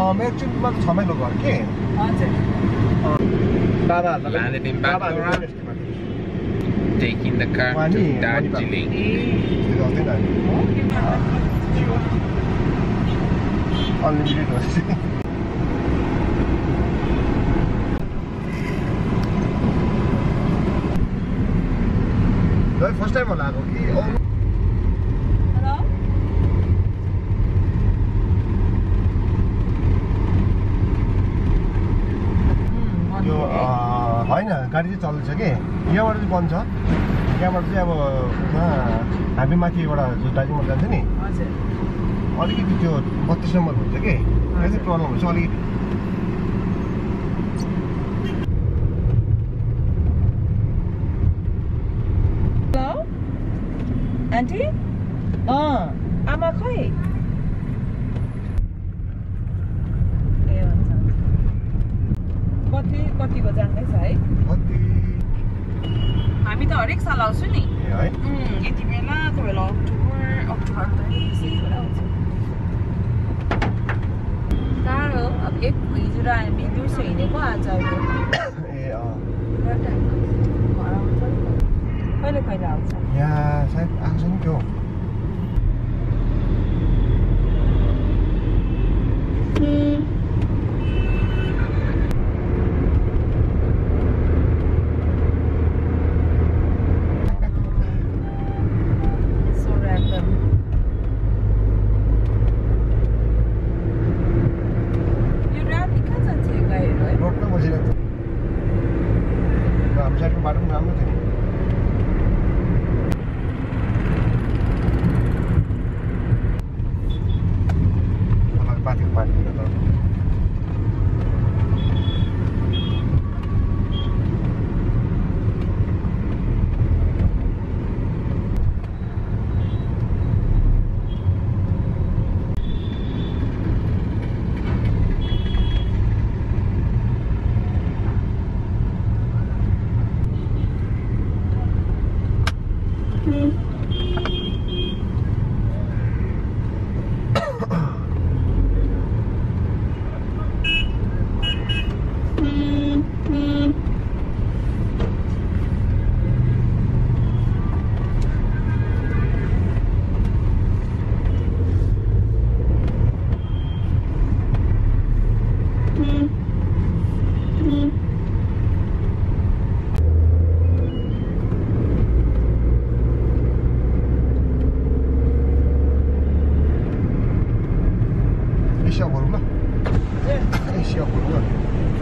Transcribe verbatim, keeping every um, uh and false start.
밤에 조금만 잠에 들어갈게. 맞아. Landed in Bangalore. Taking the car to Darjeeling. Unlimited was. No, first time on that. Okay. Oh. Hello? Hmm. Yo, ah, why na? Car is still running. Here, what is the point? Here, what is the? Ah, happy market. What is the? Darjeeling market, isn't it? Yes. All these videos, what is the number? Okay. What is the problem? Sorry. Auntie? Oh, I'm okay. What do you want to go down this side? What do you? I'm in the Oryx, I'll also need. Yeah, right? Hmm, it's been a little October, October, Carol, a big quiz, I'm in your saying it was. Yeah. Quite quite outside. Yeah, I think so. Eşya var mı? Evet. Eşya var mı?